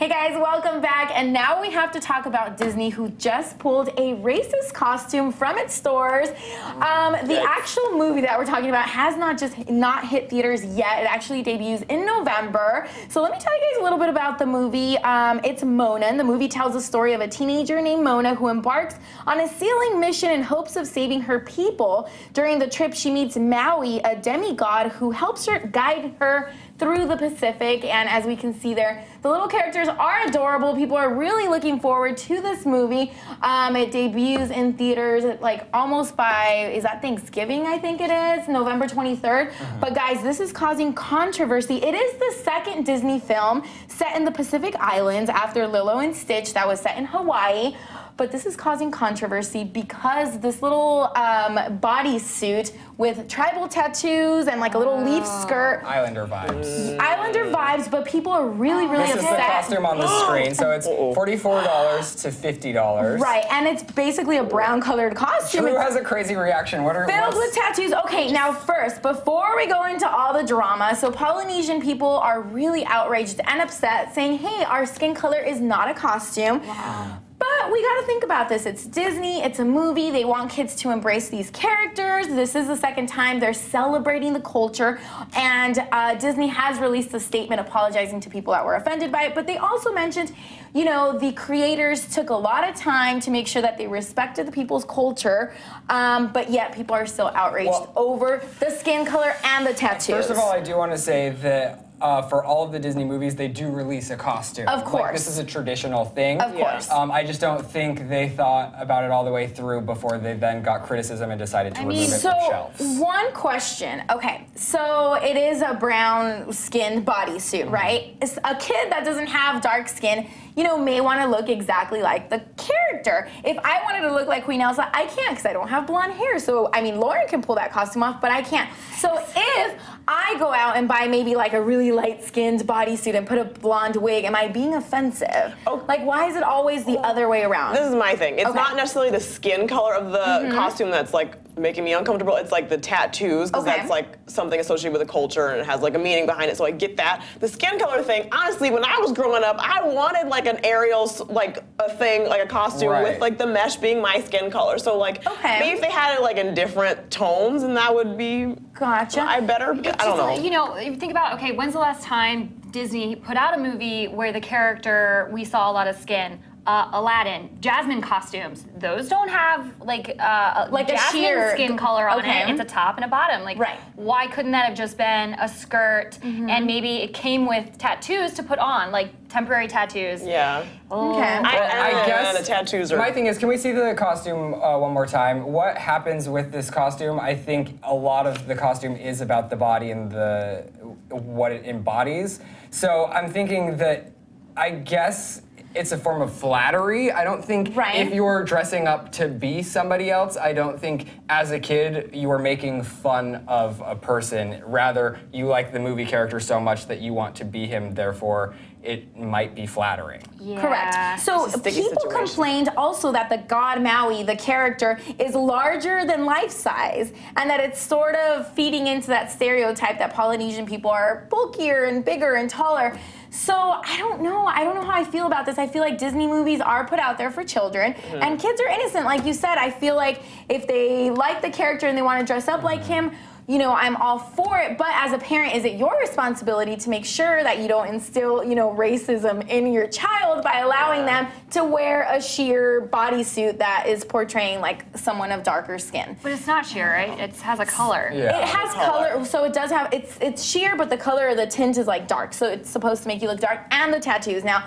Hey guys, welcome back, and now we have to talk about Disney, who just pulled a racist costume from its stores. The actual movie that we're talking about has not hit theaters yet. It actually debuts in November. So let me tell you guys a little bit about the movie. It's Mona, and the movie tells the story of a teenager named Mona who embarks on a sealing mission in hopes of saving her people. During the trip, she meets Maui, a demigod who helps her guide her through the Pacific, and as we can see there, the little characters are adorable. People are really looking forward to this movie. It debuts in theaters like almost by, is that Thanksgiving, I think it is, November 23rd. But guys, this is causing controversy. It is the second Disney film set in the Pacific Islands after Lilo and Stitch, that was set in Hawaii. But this is causing controversy because this little bodysuit with tribal tattoos and like a little leaf skirt. Islander vibes. Islander vibes, but people are really, really upset. This is the costume on the screen, so it's $44 to $50. Right, and it's basically a brown-colored costume. Who has a crazy reaction? What are filled with tattoos. Okay, now first, before we go into all the drama, so Polynesian people are really outraged and upset, saying, hey, our skin color is not a costume. Wow. But we gotta think about this. It's Disney, it's a movie, they want kids to embrace these characters. This is the second time they're celebrating the culture, and Disney has released a statement apologizing to people that were offended by it, but they also mentioned, you know, the creators took a lot of time to make sure that they respected the people's culture, but yet people are still outraged over the skin color and the tattoos. First of all, I do wanna say that for all of the Disney movies, they do release a costume. Of course. Like, this is a traditional thing. Of course. I just don't think they thought about it all the way through before they then got criticism and decided to remove it from shelves. One question. Okay, so it is a brown-skinned bodysuit, right? It's a kid that doesn't have dark skin, you know, may want to look exactly like the character. If I wanted to look like Queen Elsa, I can't because I don't have blonde hair. So, I mean, Lauren can pull that costume off, but I can't. So if I go out and buy maybe like a really light-skinned bodysuit and put a blonde wig, am I being offensive? Oh. Like, why is it always the other way around? This is my thing. It's not necessarily the skin color of the costume that's like making me uncomfortable. It's like the tattoos, because that's like something associated with the culture and it has like a meaning behind it, so I get that. The skin color thing, honestly, when I was growing up, I wanted like an Ariel, like a thing, like a costume with like the mesh being my skin color. So like, maybe if they had it like in different tones, and that would be I don't know. You know, if you think about, okay, when's the last time Disney put out a movie where the character, we saw a lot of skin? Aladdin, Jasmine costumes. Those don't have like Jasmine skin color on it. It's a top and a bottom. Like, why couldn't that have just been a skirt and maybe it came with tattoos to put on, like temporary tattoos? Yeah. I guess the tattoos are. My thing is, can we see the costume one more time? What happens with this costume? I think a lot of the costume is about the body and the what it embodies. So I'm thinking that, I guess, it's a form of flattery. I don't think if you're dressing up to be somebody else, I don't think as a kid you are making fun of a person. Rather, you like the movie character so much that you want to be him, therefore it might be flattering. Yeah. Correct. So people complained also that the god Maui, the character, is larger than life size, and that it's sort of feeding into that stereotype that Polynesian people are bulkier and bigger and taller. So I don't know. I don't know how I feel about this. I feel like Disney movies are put out there for children, and kids are innocent. Like you said, I feel like if they like the character and they want to dress up like him, you know, I'm all for it, but as a parent, is it your responsibility to make sure that you don't instill, you know, racism in your child by allowing them to wear a sheer bodysuit that is portraying like someone of darker skin? But it's not sheer, right? It has a color. Yeah. It has color, so it does have, it's sheer, but the color of the tint is like dark, so it's supposed to make you look dark, and the tattoos. Now,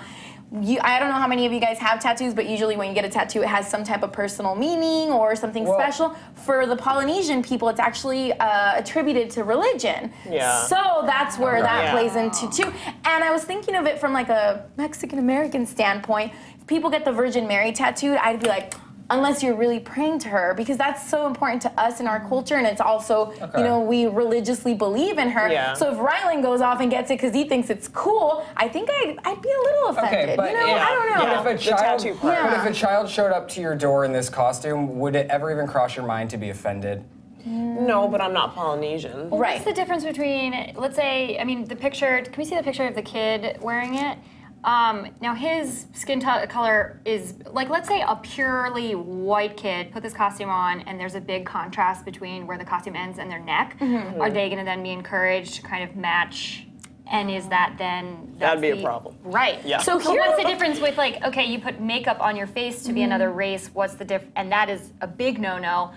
I don't know how many of you guys have tattoos, but usually when you get a tattoo, it has some type of personal meaning or something special. For the Polynesian people, it's actually attributed to religion. Yeah. So that's where that plays into too. And I was thinking of it from like a Mexican-American standpoint. If people get the Virgin Mary tattooed, I'd be like, unless you're really praying to her, because that's so important to us in our culture, and it's also, you know, we religiously believe in her. Yeah. So if Rylan goes off and gets it because he thinks it's cool, I think I'd be a little offended. Okay, but you know, I don't know. But if a child, but if a child showed up to your door in this costume, would it ever even cross your mind to be offended? No, but I'm not Polynesian. Well, what's the difference between, let's say, I mean, the picture, can we see the picture of the kid wearing it? Now his skin color is, like, let's say a purely white kid put this costume on and there's a big contrast between where the costume ends and their neck. Mm-hmm. Are they gonna then be encouraged to kind of match? And is that then... That'd be a problem. Right. Yeah. So what's the difference with, like, okay, you put makeup on your face to be another race, what's the difference? And that is a big no-no.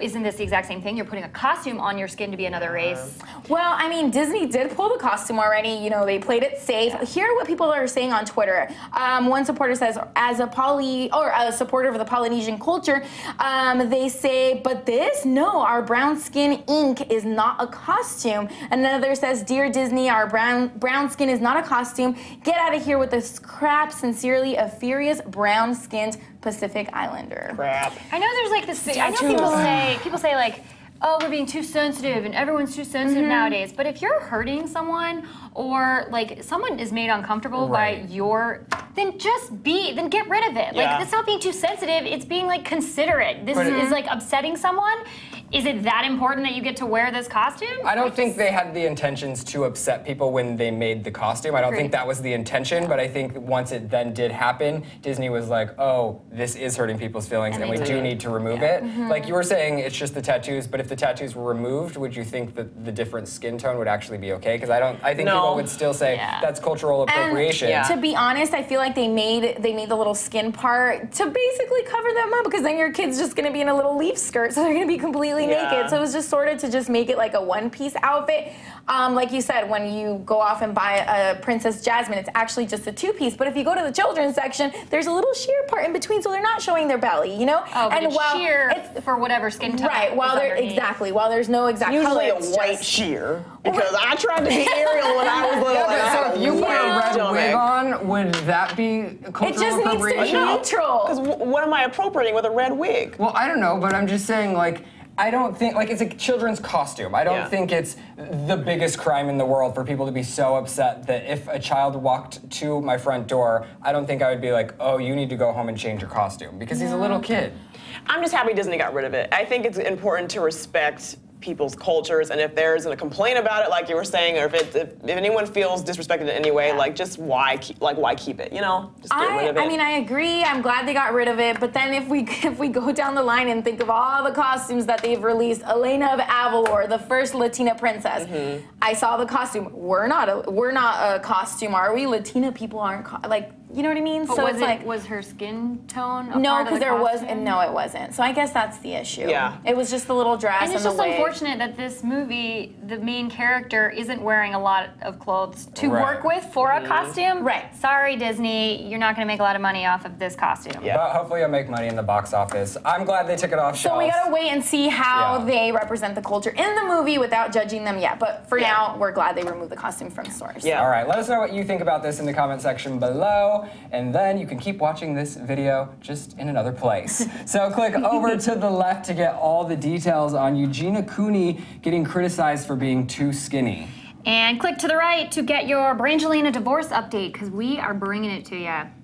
Isn't this the exact same thing? You're putting a costume on your skin to be another race. Well, I mean, Disney did pull the costume already. You know, they played it safe. Yeah. Here are what people are saying on Twitter. One supporter says, as a supporter of the Polynesian culture, they say, but this? No, our brown skin ink is not a costume. Another says, dear Disney, our brown skin is not a costume. Get out of here with this crap. Sincerely, a furious brown-skinned Pacific Islander. Crap. I know there's like this, I know people say like, oh, we're being too sensitive and everyone's too sensitive nowadays. But if you're hurting someone or like someone is made uncomfortable by your, then just then get rid of it. Yeah. Like, that's not being too sensitive, it's being like considerate. This is like upsetting someone. Is it that important that you get to wear this costume? I don't think they had the intentions to upset people when they made the costume. I don't think that was the intention, but I think once it then did happen, Disney was like, oh, this is hurting people's feelings and we do need to remove it. Like you were saying, it's just the tattoos, but if the tattoos were removed, would you think that the different skin tone would actually be okay? Because I think people would still say that's cultural appropriation. And to be honest, I feel like they made the little skin part to basically cover them up, because then your kid's just gonna be in a little leaf skirt, so they're gonna be completely naked. So it was just sort of to just make it like a one-piece outfit. Like you said, when you go off and buy a Princess Jasmine, it's actually just a two-piece. But if you go to the children's section, there's a little sheer part in between, so they're not showing their belly, you know? Oh, and it's sheer for whatever skin type. Right, while there's no exact color. Usually a white sheer, because I tried to be Ariel when I was little. So if you put a red wig on, would that be cultural appropriation? It just needs to be neutral. Because what am I appropriating with a red wig? Well, I don't know, but I'm just saying, like, I don't think, like, it's a children's costume. I don't think it's the biggest crime in the world for people to be so upset that if a child walked to my front door, I don't think I would be like, oh, you need to go home and change your costume, because he's a little kid. I'm just happy Disney got rid of it. I think it's important to respect people's cultures, and if there's a complaint about it, like you were saying, or if anyone feels disrespected in any way, like, just why keep it, you know? Just get rid of it. I mean, I agree. I'm glad they got rid of it, but then if we go down the line and think of all the costumes that they've released, Elena of Avalor, the first Latina princess. I saw the costume. We're not a costume, are we? Latina people aren't you know what I mean? But so it's like, was her skin tone a part of the costume? No, because there was, and no, it wasn't. So I guess that's the issue. Yeah. It was just the little dress and the wig. And it's just unfortunate that this movie, the main character isn't wearing a lot of clothes to work with for a costume. Right. Sorry, Disney, you're not going to make a lot of money off of this costume. Yeah. But hopefully you'll make money in the box office. I'm glad they took it off shelves. So we got to wait and see how they represent the culture in the movie without judging them yet. But for now, we're glad they removed the costume from stores. Yeah. All right. Let us know what you think about this in the comment section below. And then you can keep watching this video just in another place. So click over to the left to get all the details on Eugenia Cooney getting criticized for being too skinny. And click to the right to get your Brangelina divorce update, because we are bringing it to you.